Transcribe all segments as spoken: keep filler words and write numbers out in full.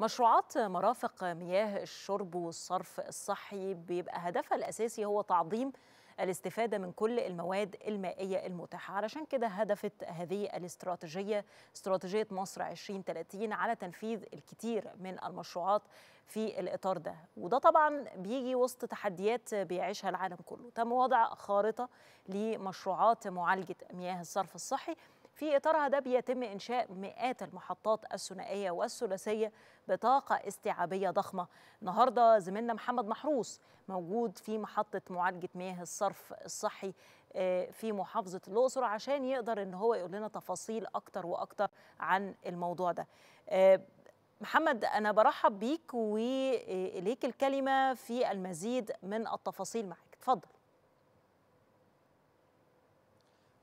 مشروعات مرافق مياه الشرب والصرف الصحي بيبقى هدفها الأساسي هو تعظيم الاستفادة من كل المواد المائية المتاحة، علشان كده هدفت هذه الاستراتيجية استراتيجية مصر عشرين ثلاثين على تنفيذ الكثير من المشروعات في الإطار ده، وده طبعا بيجي وسط تحديات بيعيشها العالم كله. تم وضع خارطة لمشروعات معالجة مياه الصرف الصحي، في إطارها ده بيتم إنشاء مئات المحطات الثنائية والثلاثية بطاقة استيعابية ضخمة. النهاردة زميلنا محمد محروس موجود في محطة معالجة مياه الصرف الصحي في محافظة الأقصر عشان يقدر إن هو يقول لنا تفاصيل أكتر وأكتر عن الموضوع ده. محمد، أنا برحب بيك وإليك الكلمة في المزيد من التفاصيل معك، تفضل.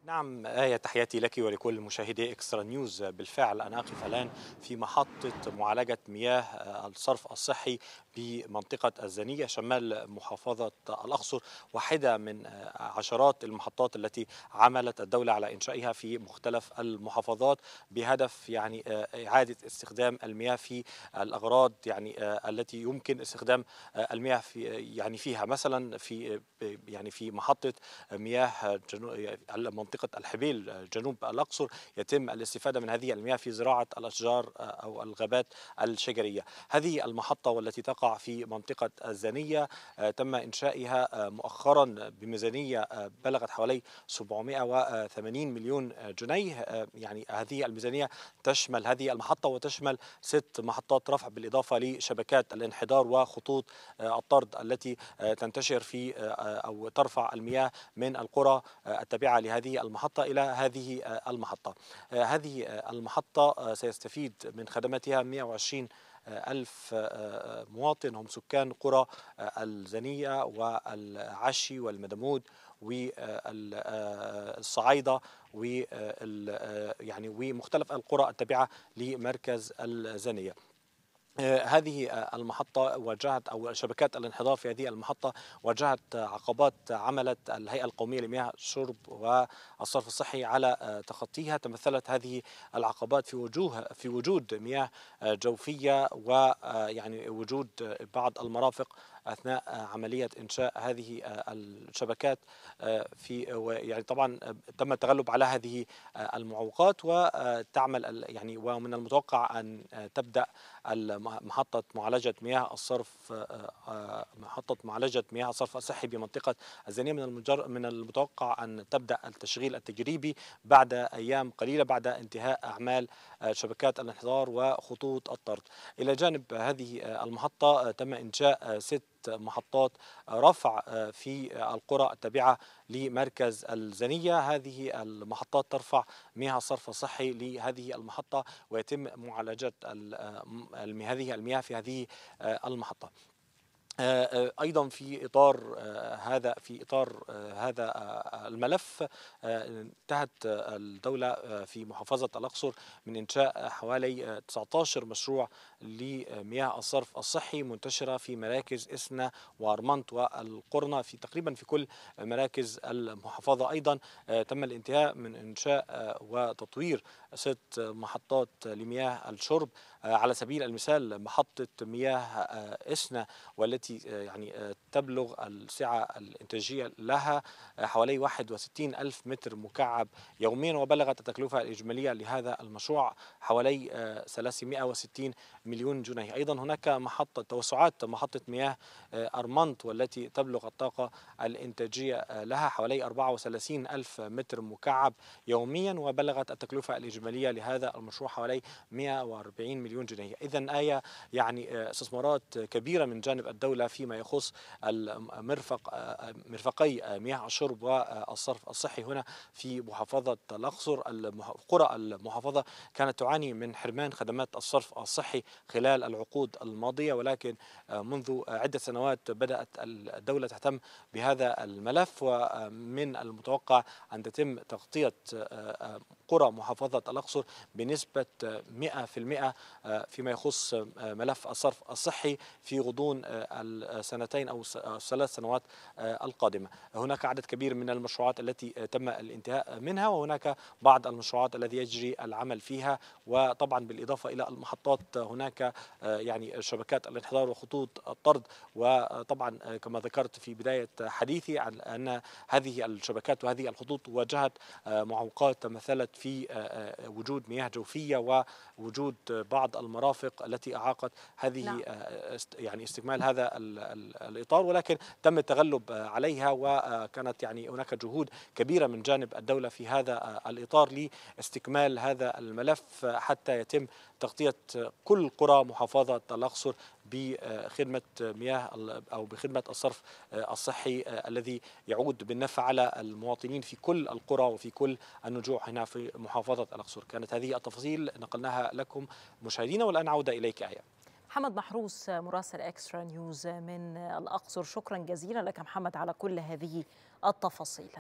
نعم آية، تحياتي لك ولكل مشاهدي إكسترا نيوز. بالفعل أنا أقف الآن في محطة معالجة مياه الصرف الصحي بمنطقة الزينية شمال محافظة الأقصر، واحدة من عشرات المحطات التي عملت الدولة على إنشائها في مختلف المحافظات بهدف يعني إعادة استخدام المياه في الأغراض يعني التي يمكن استخدام المياه في يعني فيها. مثلا في يعني في محطة مياه منطقة الحبيل جنوب الأقصر يتم الاستفادة من هذه المياه في زراعة الأشجار أو الغابات الشجرية. هذه المحطة والتي تقع في منطقة الزينية تم إنشائها مؤخرا بميزانية بلغت حوالي سبعمئة وثمانين مليون جنيه. يعني هذه الميزانية تشمل هذه المحطة وتشمل ست محطات رفع بالإضافة لشبكات الانحدار وخطوط الطرد التي تنتشر في أو ترفع المياه من القرى التابعة لهذه هذه المحطة إلى هذه المحطة. هذه المحطة سيستفيد من خدماتها مئة وعشرين ألف مواطن هم سكان قرى الزينية والعشي والمدمود والصعيدة و يعني ومختلف القرى التابعة لمركز الزينية. هذه المحطة واجهت أو شبكات الانحدار في هذه المحطة واجهت عقبات عملت الهيئة القومية لمياه الشرب والصرف الصحي على تخطيها. تمثلت هذه العقبات في وجوه في وجود مياه جوفية ويعني وجود بعض المرافق أثناء عملية إنشاء هذه الشبكات في يعني طبعا تم التغلب على هذه المعوقات وتعمل يعني ومن المتوقع أن تبدأ محطة معالجة مياه الصرف محطة معالجة مياه الصرف الصحي بمنطقة الزينية من من المتوقع أن تبدأ التشغيل التجريبي بعد أيام قليلة بعد انتهاء أعمال شبكات الانحدار وخطوط الطرد. إلى جانب هذه المحطة تم إنشاء ست محطات رفع في القرى التابعة لمركز الزينية. هذه المحطات ترفع مياه الصرف الصحي لهذه المحطة ويتم معالجة هذه المياه في هذه المحطة. أيضا في إطار هذا في إطار هذا الملف انتهت الدولة في محافظة الأقصر من إنشاء حوالي تسعة عشر مشروع لمياه الصرف الصحي منتشرة في مراكز اسنا وأرمنت والقرنة في تقريبا في كل مراكز المحافظة. أيضا تم الانتهاء من إنشاء وتطوير ست محطات لمياه الشرب، على سبيل المثال محطة مياه اسنا والتي يعني تبلغ السعة الانتاجية لها حوالي واحد وستين ألف متر مكعب يوميا، وبلغت التكلفة الإجمالية لهذا المشروع حوالي ثلاثمئة وستين مليون جنيه. أيضا هناك محطة توسعات محطة مياه أرمنت والتي تبلغ الطاقة الانتاجية لها حوالي أربعة وثلاثين ألف متر مكعب يوميا، وبلغت التكلفة الإجمالية لهذا المشروع حوالي مئة وأربعين مليون جنيه. إذن آية يعني استثمارات كبيرة من جانب الدولة فيما يخص المرفق مرفقي مياه الشرب والصرف الصحي هنا في محافظة الأقصر. قرى المحافظة كانت تعاني من حرمان خدمات الصرف الصحي خلال العقود الماضية، ولكن منذ عدة سنوات بدأت الدولة تهتم بهذا الملف، ومن المتوقع أن تتم تغطية قرى محافظة الأقصر بنسبة مئة بالمئة فيما يخص ملف الصرف الصحي في غضون السنتين أو الثلاث سنوات القادمة. هناك عدد كبير من المشروعات التي تم الانتهاء منها، وهناك بعض المشروعات التي يجري العمل فيها، وطبعا بالإضافة إلى المحطات هناك يعني شبكات الانحدار وخطوط الطرد، وطبعا كما ذكرت في بداية حديثي عن أن هذه الشبكات وهذه الخطوط واجهت معوقات تمثلت في وجود مياه جوفية ووجود بعض المرافق التي أعاقت هذه لا. يعني استكمال هذا الإطار، ولكن تم التغلب عليها، وكانت يعني هناك جهود كبيرة من جانب الدولة في هذا الإطار لاستكمال هذا الملف حتى يتم تغطية كل قرى محافظة الأقصر بخدمة مياه أو بخدمة الصرف الصحي الذي يعود بالنفع على المواطنين في كل القرى وفي كل النجوع هنا في محافظة الأقصر. كانت هذه التفاصيل نقلناها لكم مشاهدينا، والآن أعود إليك آية. محمد محروس مراسل إكسترا نيوز من الأقصر، شكرا جزيلا لك محمد على كل هذه التفاصيل.